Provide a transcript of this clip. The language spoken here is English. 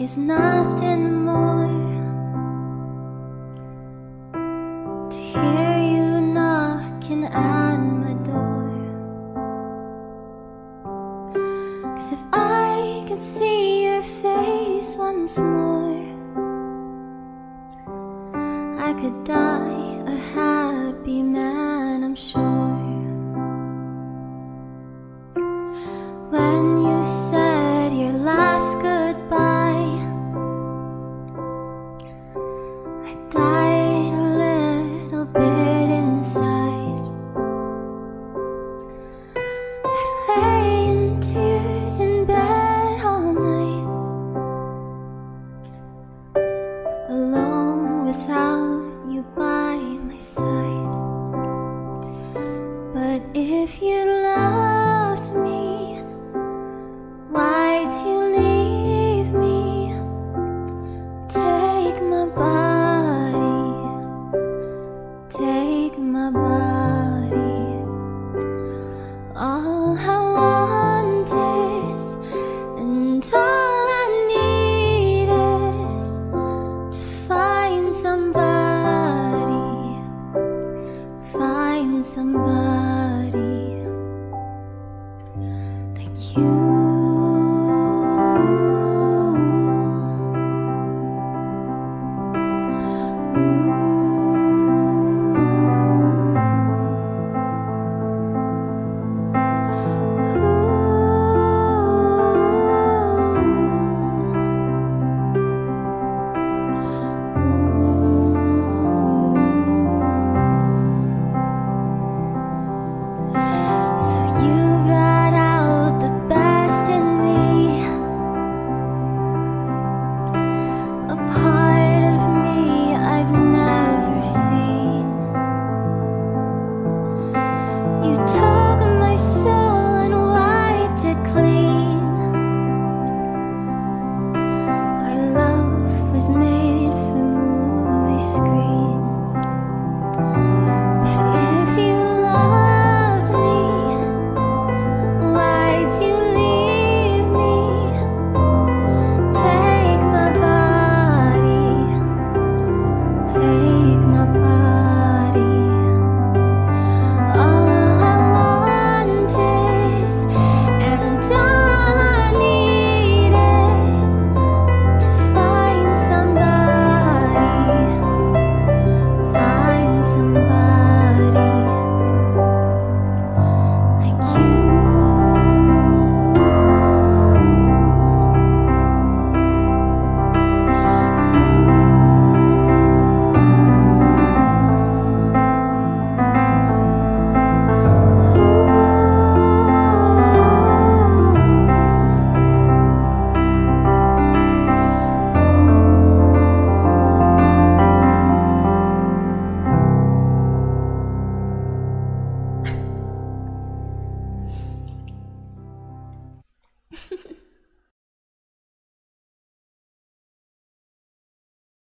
is nothing more. To hear you knocking at my door. 'Cause if I could see your face once more, I could die a happy man, I'm sure.